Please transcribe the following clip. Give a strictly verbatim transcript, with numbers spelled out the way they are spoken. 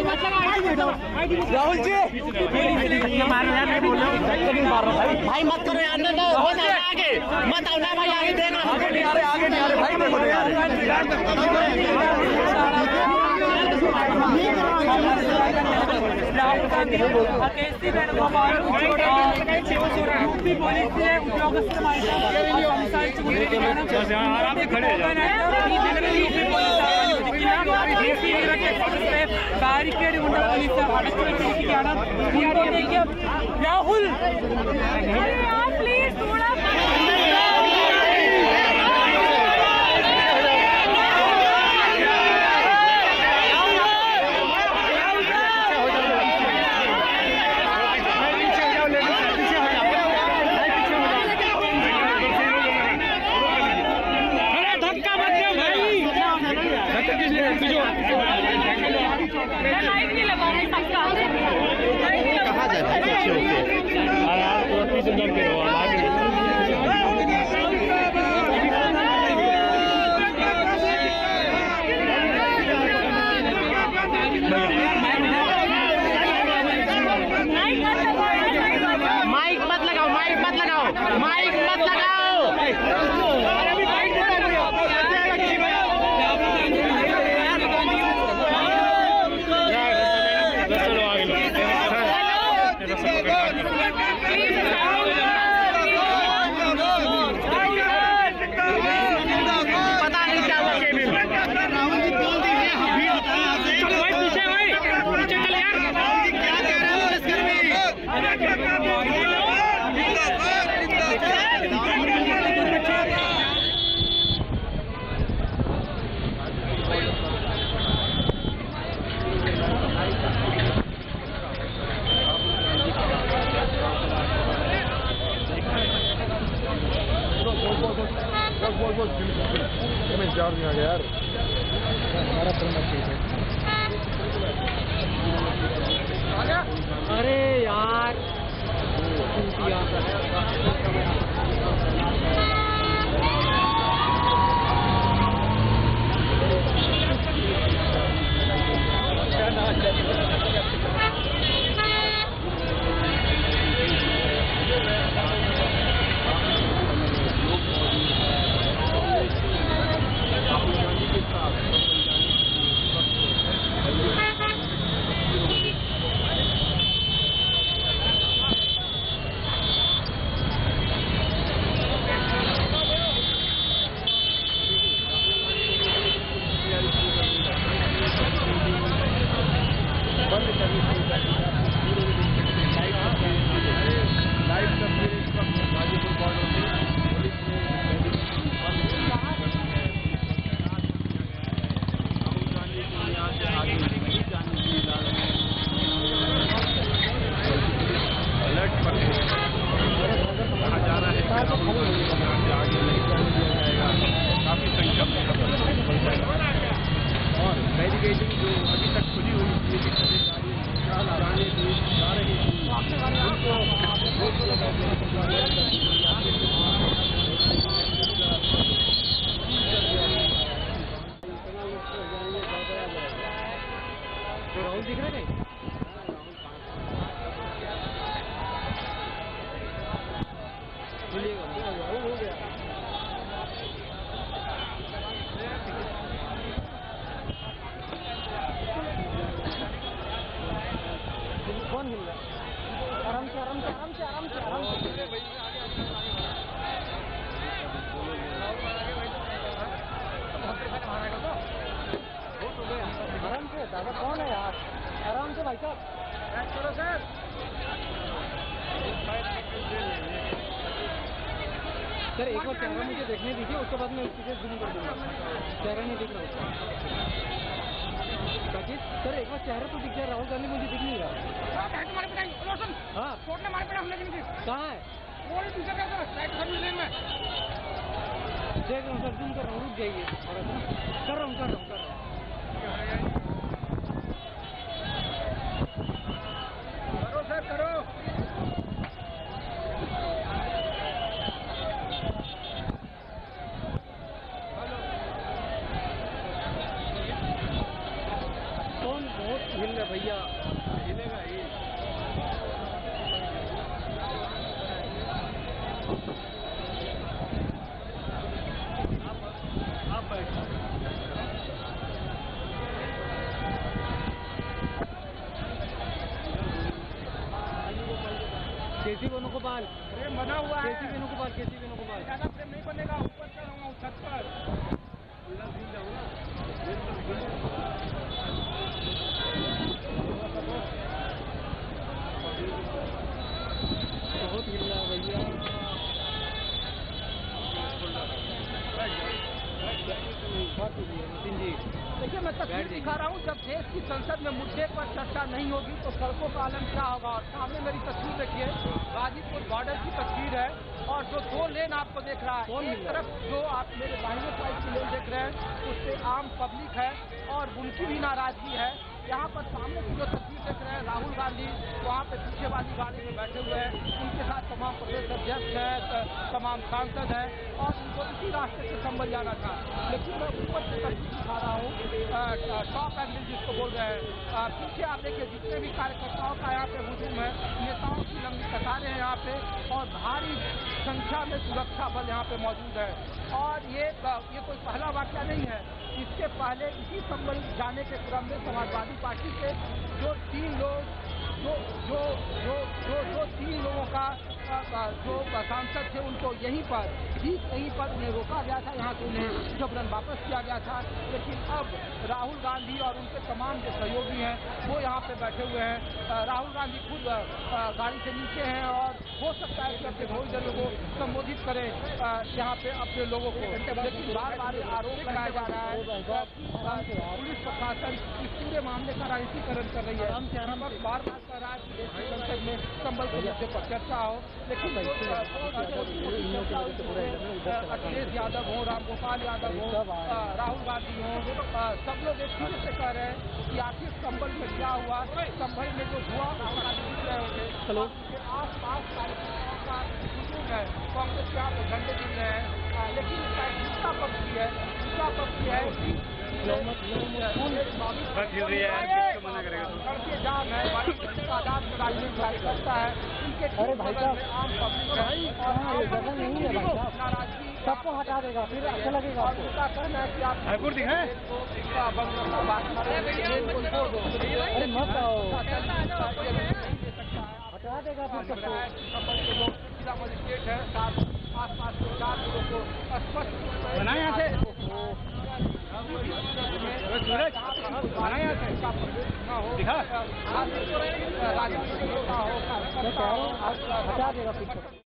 राहुल जी भाई मत करो यार, आगे मत आना भाई, आगे देना आगे नहीं आ रहे भाई, देखो बैरिकेड उठा पुलिस राहुल प्लीज थोड़ा हिल भैया हिलेगा ही। आप आप बैठो। केसी वेणु गोपाल प्रेम बना हुआ है। केसी वेणु गोपाल केसी वेणु गोपाल ज्यादा प्रेम नहीं बनेगा। ऊपर चढ़ाऊंगा उस छत पर। बहुत हिला भैया। देखिए मैं तस्वीर दिखा रहा हूँ। जब देश की संसद में मुद्दे पर चर्चा नहीं होगी तो सड़कों का आलम क्या होगा। और सामने मेरी तस्वीर देखिए, गाजीपुर बॉर्डर की तस्वीर है। और जो दो लेन आपको देख रहा है, एक तरफ जो आप मेरे बाहियों साइड की लेन देख रहे हैं उससे आम पब्लिक है और उनकी भी नाराजगी है। यहाँ पर सामने की जो तस्वीर देख रहे हैं राहुल गांधी, वहाँ पे पीछे वाली गाड़ी में बैठे हुए हैं। उनके साथ तमाम प्रदेश अध्यक्ष हैं, तमाम सांसद हैं और उनको इसी रास्ते से संभल जाना था। लेकिन मैं ऊपर से तस्वीर दिखा रहा हूँ, टॉप एंगल जिसको बोल रहे हैं। पीछे आप देखिए जितने भी कार्यकर्ताओं का यहाँ पे हुजूम है, नेताओं की लंबी कतारें हैं यहाँ पे और भारी संख्या में सुरक्षा बल यहाँ पे मौजूद है। और ये ये कोई पहला वाकया नहीं है। इसके पहले इसी संबल जाने के क्रम में समाजवादी पार्टी के जो तीन लोग जो जो जो जो जो तीन लोगों का जो सांसद थे उनको यहीं पर ठीक यहीं पर उन्हें रोका गया था। यहाँ से उन्हें जबरन वापस किया गया था। लेकिन अब राहुल गांधी और उनके तमाम जो सहयोगी हैं वो यहाँ पे बैठे हुए हैं। राहुल गांधी खुद गाड़ी से नीचे हैं और हो सकता है कि अपने भोजनों को संबोधित करें यहाँ पे अपने लोगों को। लेकिन बार बार आरोप लगाया जा रहा है पुलिस प्रशासन इस पूरे मामले का राजनीतिकरण कर रही है। हम चाह रहे हैं बार बार कह रहा है कि संसद में संबल के मुद्दे पर चर्चा हो। लेकिन अखिलेश यादव हो, राम गोपाल यादव हो, राहुल गांधी हो, सब लोग एक तरह से कह रहे हैं कि आखिर संबल में क्या हुआ। संबल में जो हुआ उसके आस पास है, कांग्रेस के आप झंडे दिख रहे हैं। लेकिन दूसरा पक्ष भी है, दूसरा पक्ष भी है सड़के जाम है, तादाद में राजनीतिक कार्यकर्ता है, उनके आम पब्लिक है और नाराजगी सबको हटा देगा। फिर अच्छा लगेगा। उनका कहना है कि आप हरपुर दिखाएं मत हटा देगा। फिर मजिस्ट्रेट है, साथ आस पास के चार लोगों को स्पष्ट बना यहाँ से दिखा राजनीतिक नेता हो हटा देगा।